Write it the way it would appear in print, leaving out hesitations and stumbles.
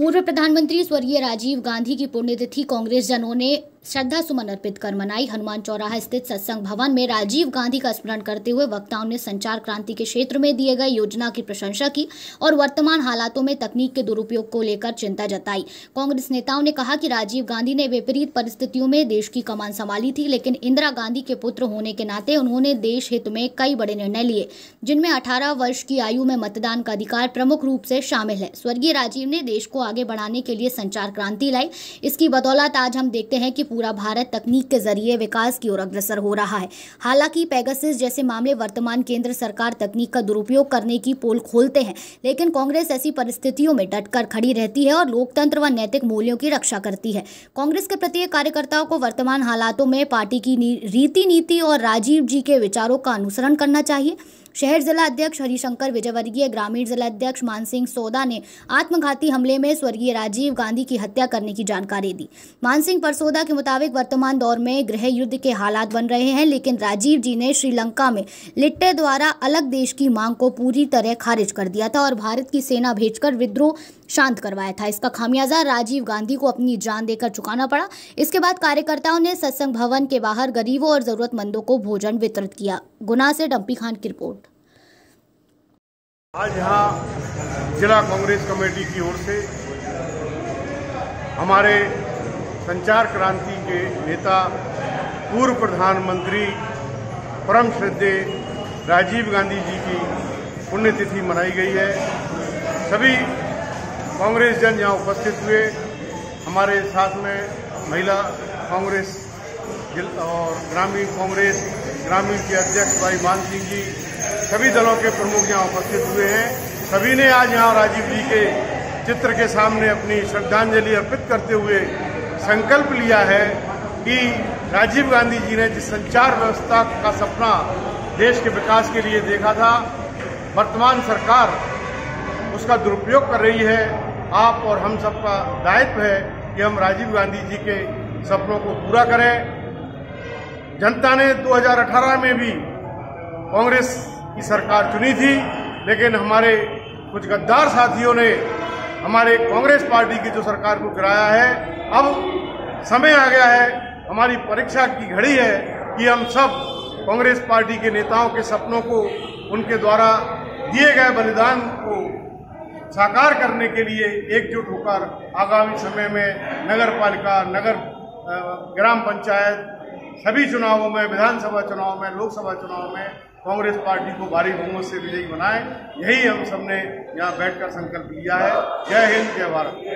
पूर्व प्रधानमंत्री स्वर्गीय राजीव गांधी की पुण्यतिथि कांग्रेस जनों ने श्रद्धा सुमन अर्पित कर मनाई। हनुमान चौराहा स्थित सत्संग भवन में राजीव गांधी का स्मरण करते हुए वक्ताओं ने संचार क्रांति के क्षेत्र में दिए गए योजना की प्रशंसा की और वर्तमान हालातों में तकनीक के दुरुपयोग को लेकर चिंता जताई। कांग्रेस नेताओं ने कहा कि राजीव गांधी ने विपरीत परिस्थितियों में देश की कमान संभाली थी, लेकिन इंदिरा गांधी के पुत्र होने के नाते उन्होंने देश हित में कई बड़े निर्णय लिए, जिनमें 18 वर्ष की आयु में मतदान का अधिकार प्रमुख रूप से शामिल है। स्वर्गीय राजीव ने देश को आगे बढ़ाने के लिए संचार क्रांति लाई। इसकी बदौलत आज हम देखते हैं कि पूरा भारत तकनीक के जरिए विकास की ओर अग्रसर हो रहा है। हालांकि पेगासस जैसे मामले वर्तमान केंद्र सरकार तकनीक का दुरुपयोग करने की पोल खोलते हैं, लेकिन कांग्रेस ऐसी परिस्थितियों में डटकर खड़ी रहती है और लोकतंत्र व नैतिक मूल्यों की रक्षा करती है। कांग्रेस के प्रत्येक कार्यकर्ताओं को वर्तमान हालातों में पार्टी की रीति नीति और राजीव जी के विचारों का अनुसरण करना चाहिए। शहर जिला अध्यक्ष हरिशंकर विजयवर्गीय, ग्रामीण जिला अध्यक्ष मानसिंह सोदा ने आत्मघाती हमले में स्वर्गीय राजीव गांधी की हत्या करने की जानकारी दी। मानसिंह परसोदा के मुताबिक वर्तमान दौर में गृह युद्ध के हालात बन रहे हैं, लेकिन राजीव जी ने श्रीलंका में लिट्टे द्वारा अलग देश की मांग को पूरी तरह खारिज कर दिया था और भारत की सेना भेजकर विद्रोह शांत करवाया था। इसका खामियाजा राजीव गांधी को अपनी जान देकर चुकाना पड़ा। इसके बाद कार्यकर्ताओं ने सत्संग भवन के बाहर गरीबों और जरूरतमंदों को भोजन वितरित किया। गुना से डम्पी खान की रिपोर्ट। आज यहाँ जिला कांग्रेस कमेटी की ओर से हमारे संचार क्रांति के नेता पूर्व प्रधानमंत्री परम श्रद्धे राजीव गांधी जी की पुण्यतिथि मनाई गई है। सभी कांग्रेस जन यहाँ उपस्थित हुए। हमारे साथ में महिला कांग्रेस और ग्रामीण कांग्रेस ग्रामीण के अध्यक्ष भाई मान सिंह जी, सभी दलों के प्रमुख यहाँ उपस्थित हुए हैं। सभी ने आज यहाँ राजीव जी के चित्र के सामने अपनी श्रद्धांजलि अर्पित करते हुए संकल्प लिया है कि राजीव गांधी जी ने जिस संचार व्यवस्था का सपना देश के विकास के लिए देखा था, वर्तमान सरकार उसका दुरुपयोग कर रही है। आप और हम सबका दायित्व है कि हम राजीव गांधी जी के सपनों को पूरा करें। जनता ने 2018 में भी कांग्रेस की सरकार चुनी थी, लेकिन हमारे कुछ गद्दार साथियों ने हमारे कांग्रेस पार्टी की जो सरकार को गिराया है। अब समय आ गया है, हमारी परीक्षा की घड़ी है कि हम सब कांग्रेस पार्टी के नेताओं के सपनों को, उनके द्वारा दिए गए बलिदान को साकार करने के लिए एकजुट होकर आगामी समय में नगर पालिका, नगर ग्राम पंचायत, सभी चुनावों में, विधानसभा चुनाव में, लोकसभा चुनाव में कांग्रेस पार्टी को भारी बहुमत से विजयी बनाएं। यही हम सबने यहाँ बैठकर संकल्प लिया है। जय हिंद, जय भारत।